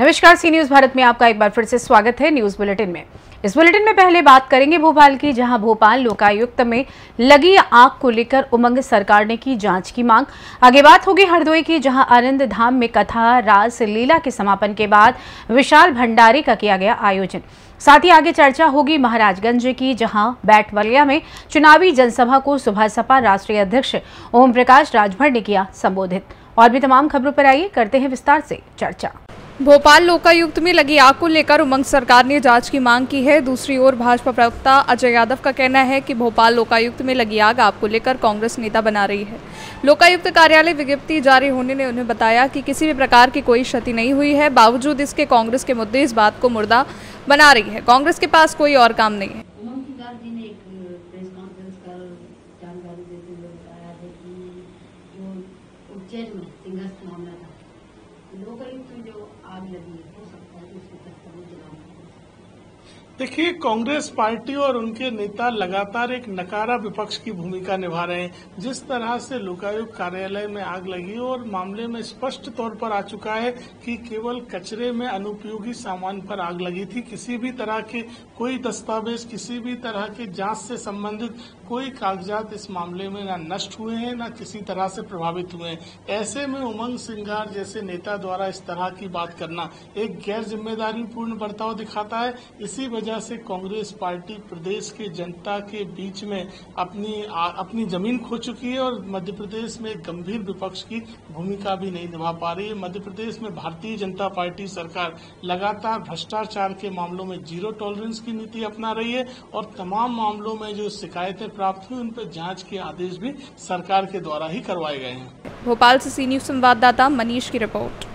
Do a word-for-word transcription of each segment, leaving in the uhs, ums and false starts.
नमस्कार, सी न्यूज भारत में आपका एक बार फिर से स्वागत है। न्यूज बुलेटिन में इस बुलेटिन में पहले बात करेंगे भोपाल की, जहां भोपाल लोकायुक्त में लगी आग को लेकर उमंग सरकार ने की जांच की मांग। आगे बात होगी हरदोई की, जहां आनंद धाम में कथा रास लीला के समापन के बाद विशाल भंडारे का किया गया आयोजन। साथ ही आगे चर्चा होगी महराजगंज की, जहां बैटवलिया में चुनावी जनसभा को सुभाष सपा राष्ट्रीय अध्यक्ष ओम प्रकाश राजभर ने किया संबोधित। और भी तमाम खबरों पर आइए करते हैं विस्तार से चर्चा। भोपाल लोकायुक्त में लगी आग को लेकर उमंग सरकार ने जांच की मांग की है। दूसरी ओर भाजपा प्रवक्ता अजय यादव का कहना है कि भोपाल लोकायुक्त में लगी आग आपको लेकर कांग्रेस नेता बना रही है। लोकायुक्त कार्यालय विज्ञप्ति जारी होने ने उन्हें बताया कि किसी भी प्रकार की कोई क्षति नहीं हुई है, बावजूद इसके कांग्रेस के मुद्दे इस बात को मुर्दा बना रही है। कांग्रेस के पास कोई और काम नहीं है। देखिए, कांग्रेस पार्टी और उनके नेता लगातार एक नकारा विपक्ष की भूमिका निभा रहे हैं। जिस तरह से लोकायुक्त कार्यालय में आग लगी और मामले में स्पष्ट तौर पर आ चुका है कि केवल कचरे में अनुपयोगी सामान पर आग लगी थी। किसी भी तरह के कोई दस्तावेज, किसी भी तरह के जांच से संबंधित कोई कागजात इस मामले में न नष्ट हुए हैं, न किसी तरह से प्रभावित हुए हैं। ऐसे में उमंग सिंगार जैसे नेता द्वारा इस तरह की बात करना एक गैर जिम्मेदारीपूर्ण बर्ताव दिखाता है। इसी से कांग्रेस पार्टी प्रदेश के जनता के बीच में अपनी आ, अपनी जमीन खो चुकी है और मध्य प्रदेश में गंभीर विपक्ष की भूमिका भी नहीं निभा पा रही है। मध्य प्रदेश में भारतीय जनता पार्टी सरकार लगातार भ्रष्टाचार के मामलों में जीरो टॉलरेंस की नीति अपना रही है और तमाम मामलों में जो शिकायतें प्राप्त हुई उन पर जांच के आदेश भी सरकार के द्वारा ही करवाए गए हैं। भोपाल से सी न्यूज संवाददाता मनीष की रिपोर्ट।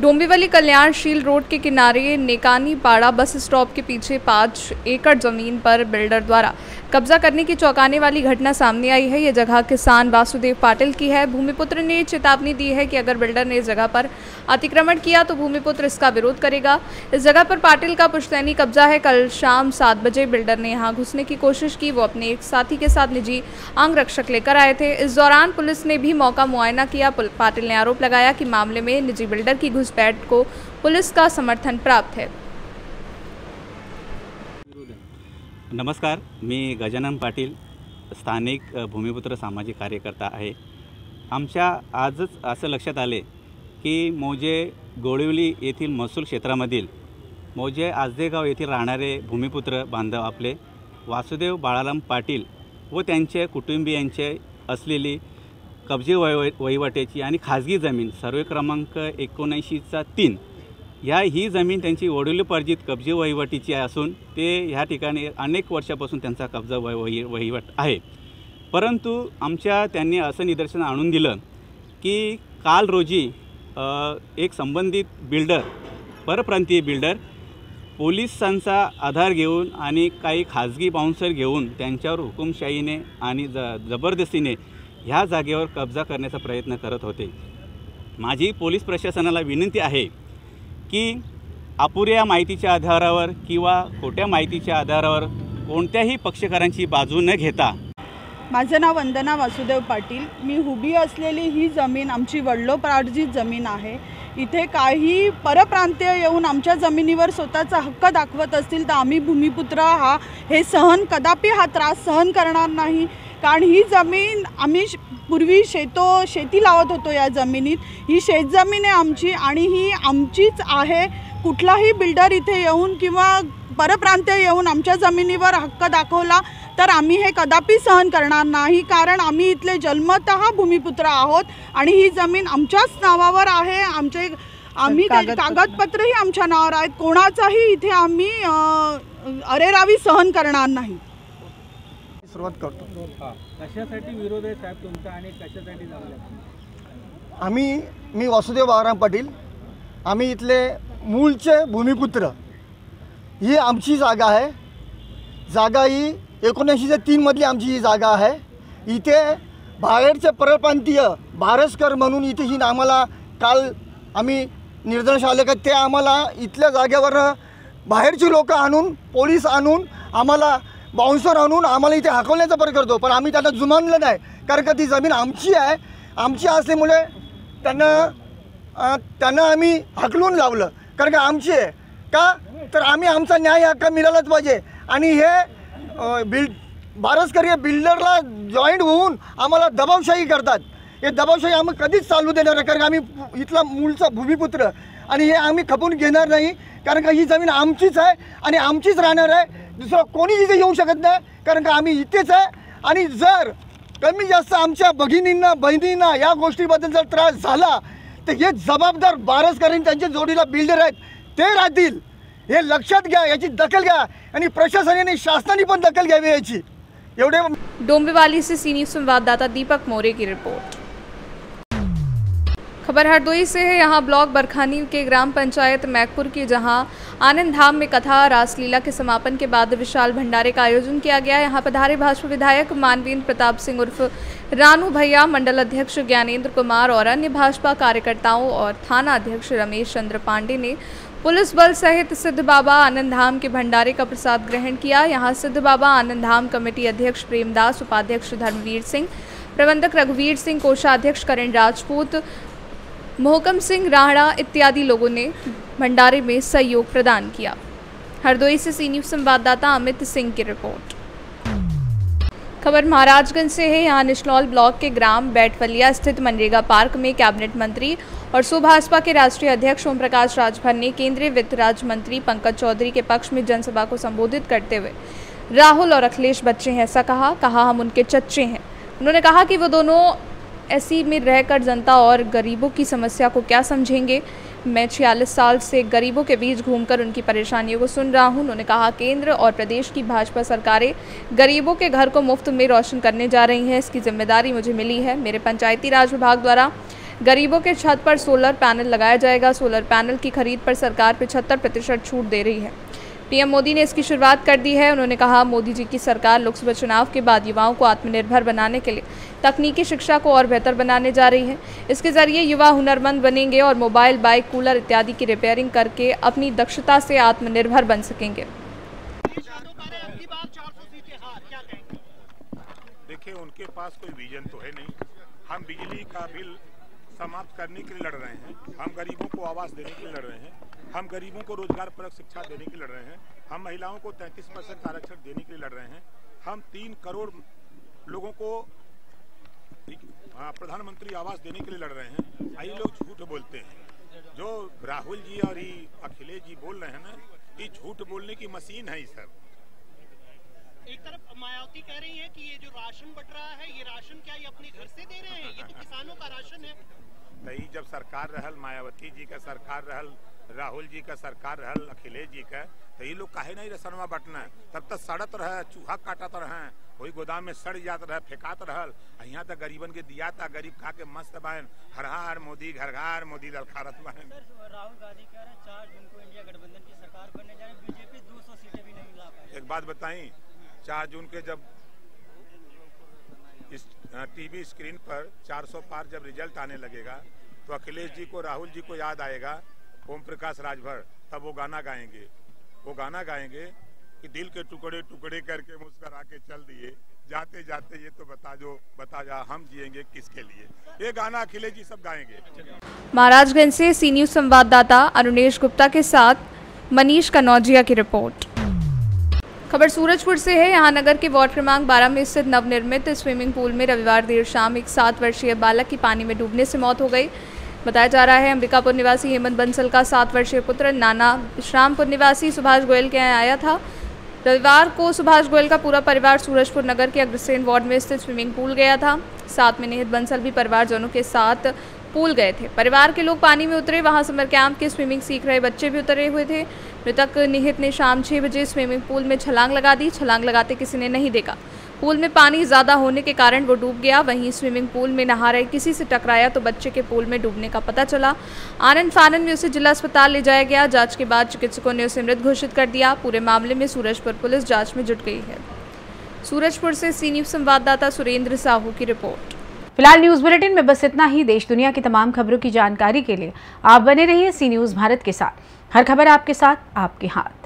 डोंबिवली कल्याणशील रोड के किनारे नेकानी पाड़ा बस स्टॉप के पीछे पाँच एकड़ जमीन पर बिल्डर द्वारा कब्जा करने की चौंकाने वाली घटना सामने आई है। यह जगह किसान वासुदेव पाटिल की है। भूमिपुत्र ने चेतावनी दी है कि अगर बिल्डर ने इस जगह पर अतिक्रमण किया तो भूमिपुत्र इसका विरोध करेगा। इस जगह पर पाटिल का पुश्तैनी कब्जा है। कल शाम सात बजे बिल्डर ने यहाँ घुसने की कोशिश की। वो अपने एक साथी के साथ निजी अंग रक्षक लेकर आए थे। इस दौरान पुलिस ने भी मौका मुआयना किया। पाटिल ने आरोप लगाया कि मामले में निजी बिल्डर की घुसपैठ को पुलिस का समर्थन प्राप्त है। नमस्कार, मी गजानन पाटिल, स्थानिक भूमिपुत्र सामाजिक कार्यकर्ता आहे। आमच्या आजच असं लक्षात आले की मोजे गोळिवली येथील महसूल क्षेत्रामधील मोजे आजदेगाव येथील राहणारे भूमिपुत्र बांधव आपले वासुदेव बाळाराम पाटील व त्यांचे कुटुंबियांचे असलेली कब्जे वय वहिवाट्याची आणि खाजगी जमीन सर्वे क्रमांक एकोणऐंशीचा तीन ह्या ही जमीन त्यांची वडिलोपार्जित कब्जे वहिवाटीची असून ते ह्या ठिकाणी अनेक वर्षापासून त्यांचा कब्जा वहि वहिवाट आहे। परंतु आमच्या त्यांनी असं निदर्शन आणून दिलं की काल रोजी एक संबंधित बिल्डर, परप्रांतीय बिल्डर, पोलिसांचा आधार घेऊन आणि काही खाजगी बाउन्सर घेऊन त्यांच्यावर हुकुमशाहीने आणि ज जबरदस्तीने ह्या जागेवर कब्जा करण्याचा प्रयत्न करत होते। माझी पोलीस प्रशासनाला विनंती आहे की अपुऱ्या माहितीच्या आधारावर किंवा खोट्या माहितीच्या आधारावर कोणत्याही पक्षकारांची बाजू न घेता। माझं नाव वंदना वसुदेव पाटिल, मी हुबी असलेली ही जमीन आमची वडिलोपार्जित जमीन आहे। इथे काही परप्रांतीय येऊन आमच्या जमिनीवर स्वतःचा हक्क दाखवत असतील तर आम्ही भूमिपुत्र हा हे सहन कदापि हा त्रास सहन करणार नाही। कारण ही जमीन आम्ही पूर्वी शेतो शेती लावत होतो। या जमिनीत ही शेतजमीन आहे आमची आणि ही आमचीच आहे। कुठलाही बिल्डर इथे येऊन किंवा परप्रांतीय येऊन आमच्या जमिनीवर हक्क दाखवला तर आम्ही हे कदापि सहन करणार नाही। कारण आम्ही इथले जन्मतः भूमिपुत्र आहोत आणि ही जमीन आमच्याच नावावर आहे। आमचे आम्ही कागदपत्रही आमच्या नावावर आहेत। कोणाचाही इथे आम्ही अरेरावी सहन करणार नाही। सुरुवात करतो कशासाठी विरोध आहे साहेब तुमचा आणि कशासाठी झाला? आम्ही मी वासुदेव बाळाराम पाटील, आम्ही इथले मूळचे भूमिपुत्र। ही आमची जागा आहे। जागा ही एकोणऐंशीच्या तीनमधली आमची ही जागा आहे। इथे बाहेरचे परप्रांतीय भारसकर म्हणून इथे ही आम्हाला काल आम्ही निर्देश आले का ते आम्हाला इथल्या जागेवर बाहेरची लोक आणून पोलीस आणून आम्हाला बाउन्सर आणून आम्हाला इथे हाकवण्याचा प्रयत्न करतो। पण आम्ही त्यांना जुमानलं नाही, कारण का ती जमीन आमची आहे। आमची असल्यामुळे त्यांना त्यांना आम्ही हकलून लावलं, कारण का आमचे का तर आम्ही आमचा न्याय हक्क मिळालाच पाहिजे। आणि हे बिल्ड बारसकरी बिल्डरला जॉईंट होऊन आम्हाला दबावशाही करतात, हे दबावशाही आम्ही कधीच चालू देणार नाही, कारण आम्ही इथला मूळचा भूमिपुत्र आणि हे आम्ही खपून घेणार नाही, कारण का ही जमीन आमचीच आहे आणि आमचीच राहणार आहे, दुसरा कोणी इथे येऊ शकत नाही, कारण का आम्ही इथेच आहे। आणि जर कमी जास्त आमच्या भगिनींना बहिणींना या गोष्टीबद्दल जर त्रास झाला तर हे जबाबदार बारसकरी त्यांच्या जोडीला बिल्डर आहेत ते राहतील, हे लक्षात घ्या, याची दखल घ्या आणि प्रशासनाने शासनाने पण दखल घ्यावी याची। एवढे डोंबिवली से सी न्यूज संवाददाता दीपक मोरे की रिपोर्ट। खबर हरदोई से है। यहाँ ब्लॉक बरखानी के ग्राम पंचायत मैकपुर की जहाँ आनंद धाम में कथा रासलीला के समापन के बाद विशाल भंडारे का आयोजन किया गया। यहाँ पधारे भाजपा विधायक मानवीन प्रताप सिंह उर्फ रानू भैया, मंडल अध्यक्ष ज्ञानेंद्र कुमार और अन्य भाजपा कार्यकर्ताओं और थाना अध्यक्ष रमेश चंद्र पांडे ने पुलिस बल सहित सिद्ध बाबा आनंद धाम के भंडारे का प्रसाद ग्रहण किया। यहाँ सिद्ध बाबा आनंद धाम कमेटी अध्यक्ष प्रेमदास, उपाध्यक्ष धर्मवीर सिंह, प्रबंधक रघुवीर सिंह, कोषाध्यक्ष करण राजपूत, मोहकम सिंह राणा इत्यादि लोगों ने भंडारे में सहयोग प्रदान किया। हरदोई से सी न्यूज संवाददाता अमित सिंह की रिपोर्ट। खबर महाराजगंज से है। यहाँ निश्नौल ब्लॉक के ग्राम बैठवलिया स्थित मनरेगा पार्क में कैबिनेट मंत्री और सो भाजपा के राष्ट्रीय अध्यक्ष ओम प्रकाश राजभर ने केंद्रीय वित्त राज्य मंत्री पंकज चौधरी के पक्ष में जनसभा को संबोधित करते हुए राहुल और अखिलेश बच्चे हैं ऐसा कहा। कहा हम उनके चच्चे हैं। उन्होंने कहा कि वो दोनों ऐसी में रहकर जनता और गरीबों की समस्या को क्या समझेंगे। मैं छियालीस साल से गरीबों के बीच घूमकर उनकी परेशानियों को सुन रहा हूं। उन्होंने कहा केंद्र और प्रदेश की भाजपा सरकारें गरीबों के घर को मुफ्त में रोशन करने जा रही हैं, इसकी जिम्मेदारी मुझे मिली है। मेरे पंचायती राज विभाग द्वारा गरीबों के छत पर सोलर पैनल लगाया जाएगा। सोलर पैनल की खरीद पर सरकार पचहत्तर प्रतिशत छूट दे रही है। पीएम मोदी ने इसकी शुरुआत कर दी है। उन्होंने कहा मोदी जी की सरकार लोकसभा चुनाव के बाद युवाओं को आत्मनिर्भर बनाने के लिए तकनीकी शिक्षा को और बेहतर बनाने जा रही है। इसके जरिए युवा हुनरमंद बनेंगे और मोबाइल, बाइक, कूलर इत्यादि की रिपेयरिंग करके अपनी दक्षता से आत्मनिर्भर बन सकेंगे। देखिए उनके पास कोई विजन तो है नहीं। हम बिजली का बिल समाप्त करने के लिए लड़ रहे हैं, हम गरीबों को आवास देने के लिए लड़ रहे हैं, हम गरीबों को रोजगार परक शिक्षा देने के लिए लड़ रहे हैं, हम महिलाओं को तैंतीस परसेंट आरक्षण देने के लिए लड़ रहे हैं, हम तीन करोड़ लोगों को प्रधानमंत्री आवास देने के लिए लड़ रहे हैं। यही लोग झूठ बोलते हैं। जो राहुल जी और ये अखिलेश जी बोल रहे हैं ना, ये झूठ बोलने की मशीन है। इस एक तरफ मायावती कह रही है कि ये जो राशन बट रहा है ये राशन क्या ये अपने घर से दे रहे हैं, ये तो किसानों का राशन है। नहीं, जब सरकार रहल मायावती जी का, सरकार रहल राहुल जी का, सरकार रहल अखिलेश जी का, तो ये लोग काहे नहीं रसनवा बटना है। तब तक सड़त रहे, चूहा काटत रहे, वही गोदाम में सड़ जात रहे, फेंकात रहल। यहाँ तक गरीबन के दिया था, गरीब खा के मस्त बहन, हर हार मोदी, घर घर मोदी ललखारत बहन। राहुल गांधी कह रहे हैं चार जून को इंडिया गठबंधन की सरकार बनने जा रही, बीजेपी दो सौ सीटें भी नहीं ला पाएगी। एक बात बताई, चार जून के जब इस टीवी स्क्रीन पर चार सौ पार जब रिजल्ट आने लगेगा तो अखिलेश जी को, राहुल जी को याद आएगा ओम प्रकाश राजभर, तब वो गाना गाएंगे। वो गाना गाएंगे कि दिल के टुकड़े टुकड़े करके मुस्करा के चल दिए जाते जाते, ये तो बता जो बता जा हम जिएंगे किसके लिए। ये गाना अखिलेश जी सब गाएंगे। महाराजगंज से सी न्यूज संवाददाता अनुनेश गुप्ता के साथ मनीष कनौजिया की रिपोर्ट। खबर सूरजपुर से है। यहाँ नगर के वार्ड क्रमांक बारह में स्थित नवनिर्मित स्विमिंग पूल में रविवार देर शाम एक सात वर्षीय बालक की पानी में डूबने से मौत हो गई। बताया जा रहा है अंबिकापुर निवासी हेमंत बंसल का सात वर्षीय पुत्र नाना विश्रामपुर निवासी सुभाष गोयल के यहाँ आया था। रविवार को सुभाष गोयल का पूरा परिवार सूरजपुर नगर के अग्रसेन वार्ड में स्थित स्विमिंग पूल गया था। साथ में निहित बंसल भी परिवारजनों के साथ पूल गए थे। परिवार के लोग पानी में उतरे, वहां समर कैंप के स्विमिंग सीख रहे बच्चे भी उतरे हुए थे। मृतक निहित ने शाम छः बजे स्विमिंग पूल में छलांग लगा दी। छलांग लगाते किसी ने नहीं देखा। पूल में पानी ज़्यादा होने के कारण वो डूब गया। वहीं स्विमिंग पूल में नहा रहे किसी से टकराया तो बच्चे के पूल में डूबने का पता चला। आनंद फानन में उसे जिला अस्पताल ले जाया गया। जांच के बाद चिकित्सकों ने उसे मृत घोषित कर दिया। पूरे मामले में सूरजपुर पुलिस जाँच में जुट गई है। सूरजपुर से सी न्यूज संवाददाता सुरेंद्र साहू की रिपोर्ट। फिलहाल न्यूज बुलेटिन में बस इतना ही। देश दुनिया की तमाम खबरों की जानकारी के लिए आप बने रहिए सी न्यूज भारत के साथ। हर खबर आपके साथ, आपके हाथ।